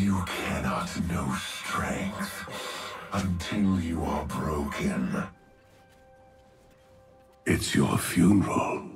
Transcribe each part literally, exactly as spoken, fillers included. You cannot know strength until you are broken. It's your funeral.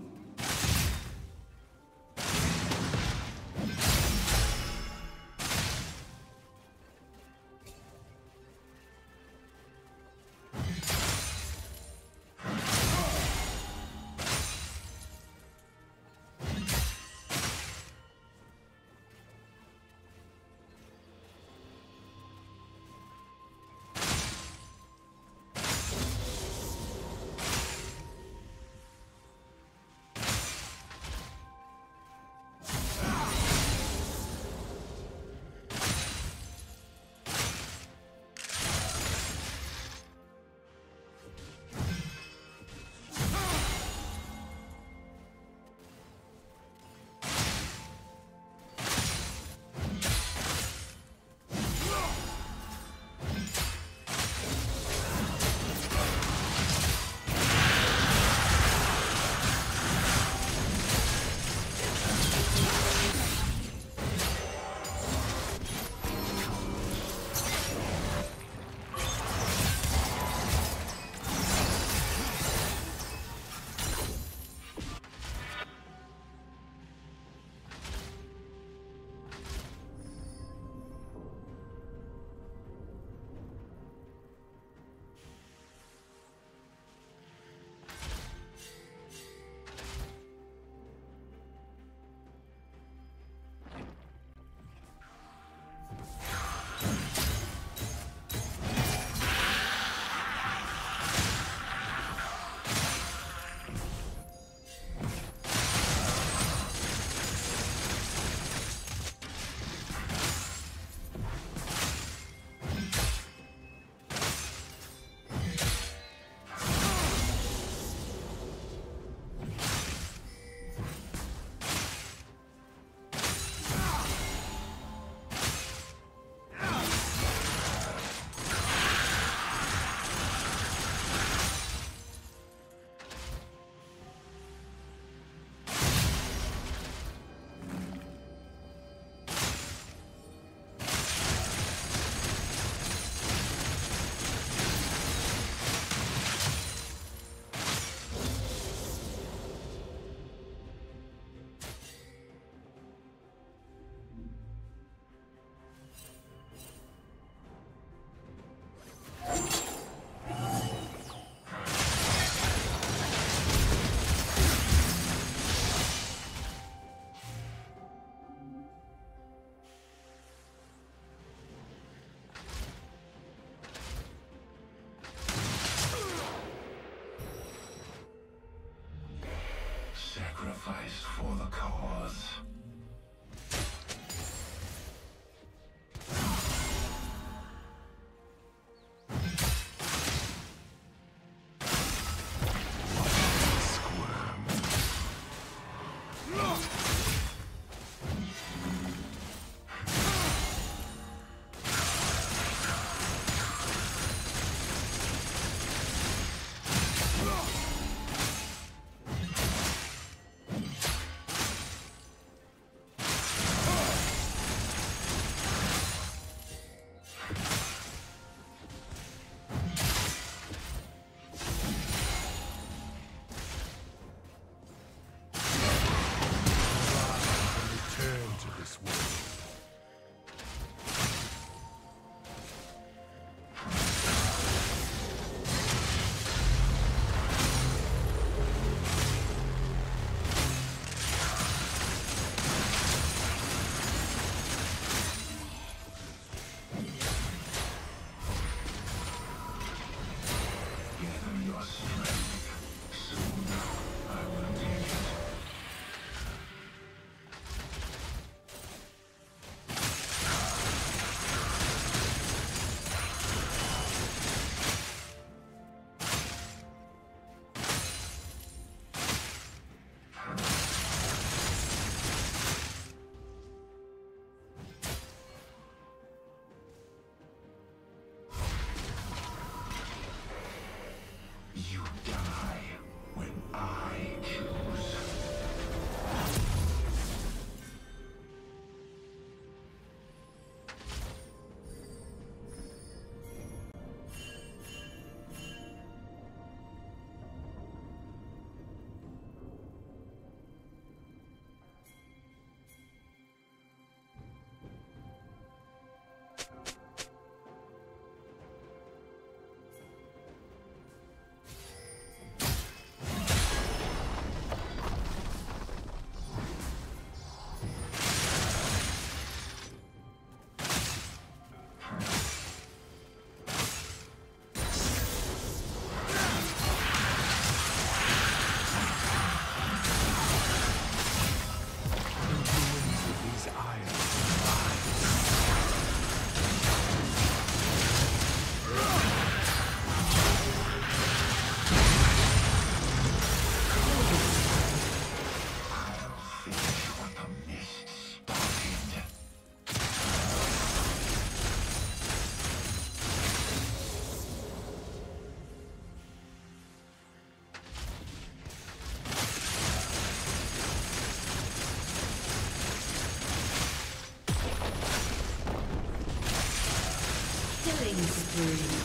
Sacrifice for the cause. Killing spree.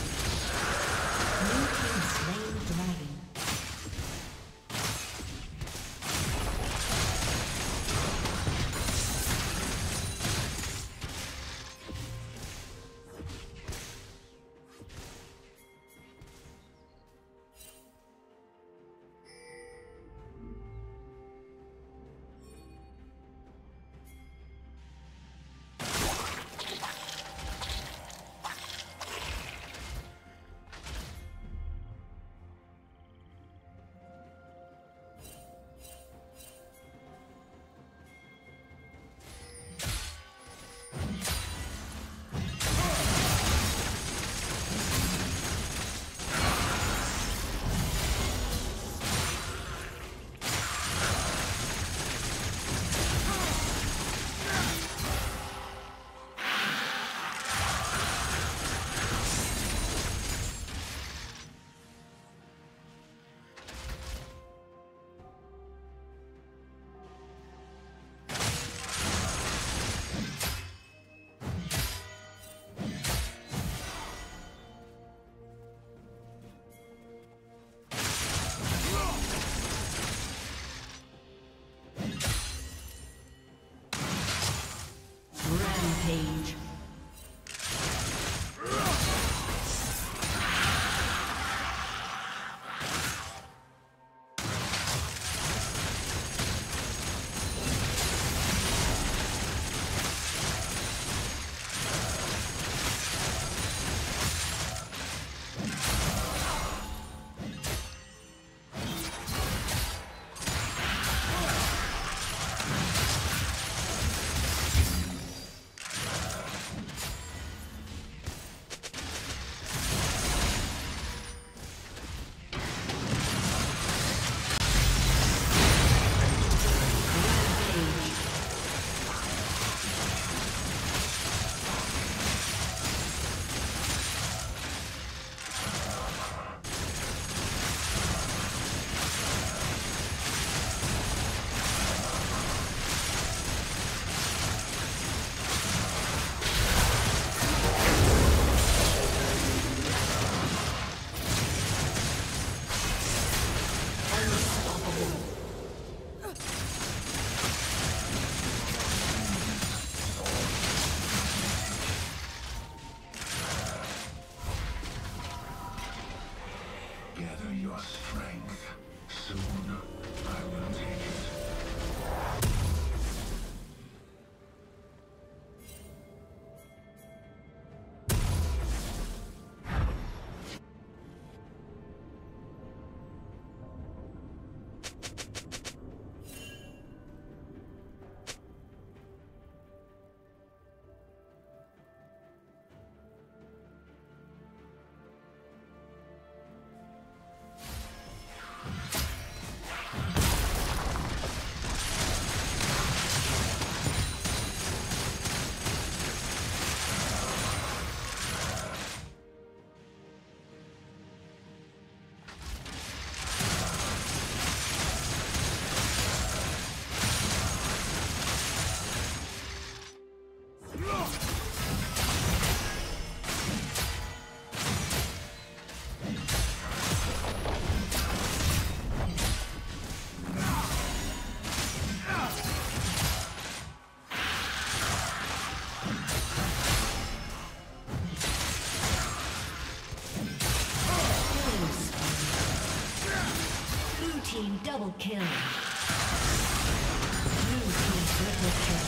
Double kill. Blue team triple kill.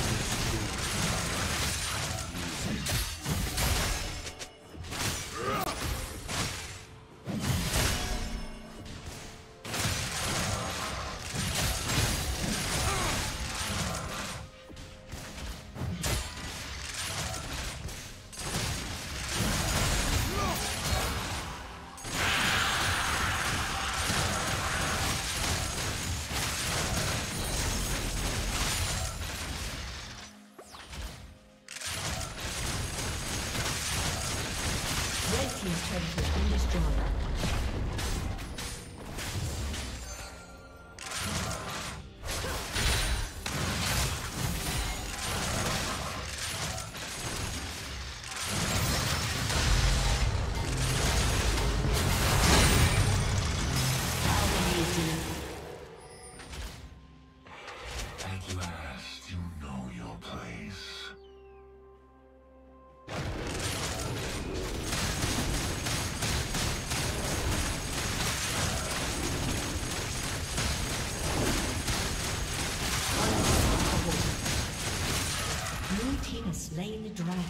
dragon.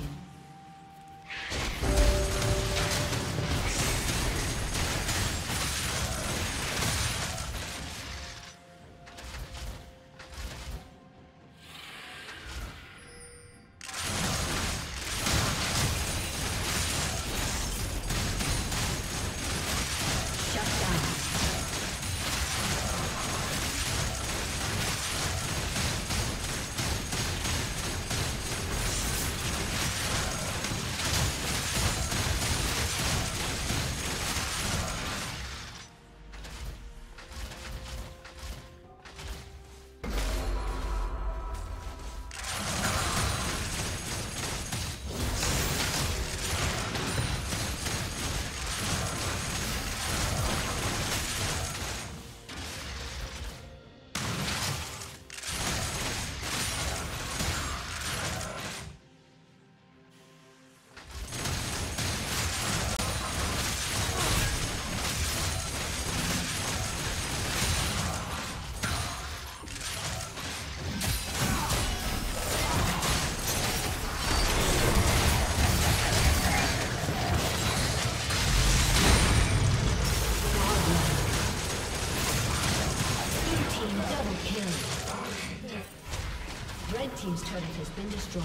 Red team's turret has been destroyed.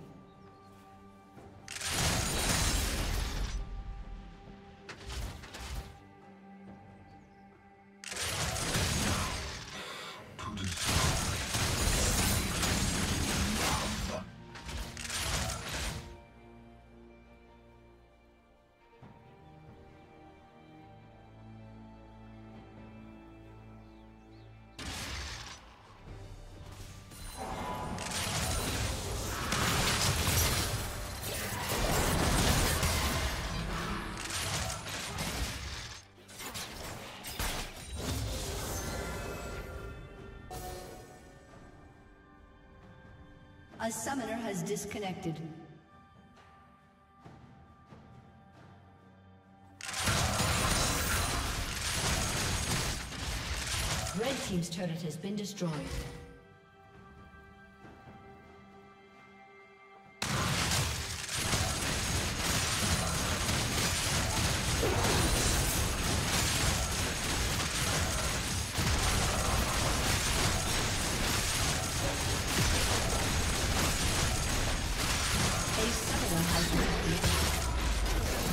A summoner has disconnected. Red team's turret has been destroyed.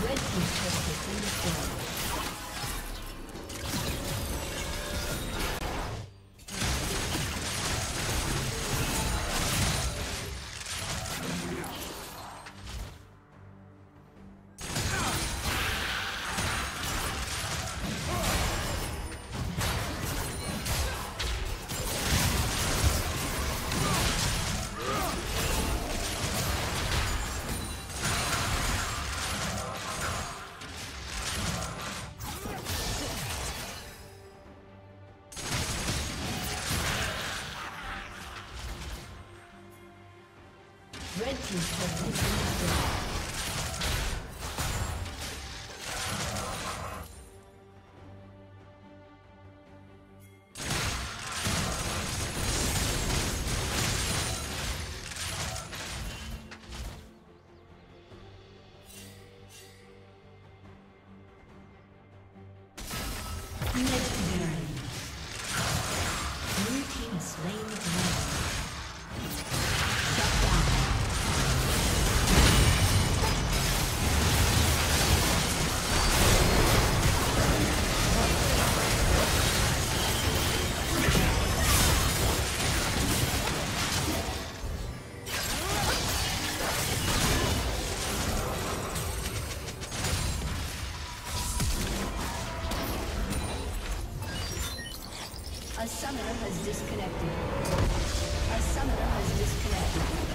Red team's turret has been destroyed. A summoner has disconnected. A summoner has disconnected.